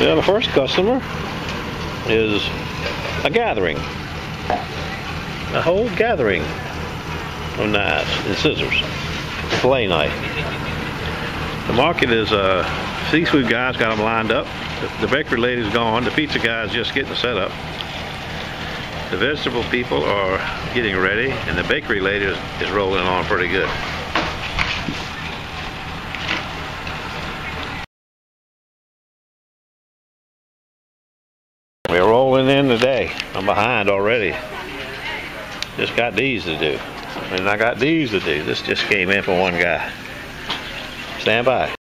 Now the first customer is a gathering, a whole gathering of knives and scissors, fillet knife. The market is, seafood guys got them lined up, the bakery lady's gone, the pizza guy's just getting set up, the vegetable people are getting ready, and the bakery lady is rolling on pretty good. We're rolling in today. I'm behind already. Just got these to do. And I got these to do. This just came in for one guy. Stand by.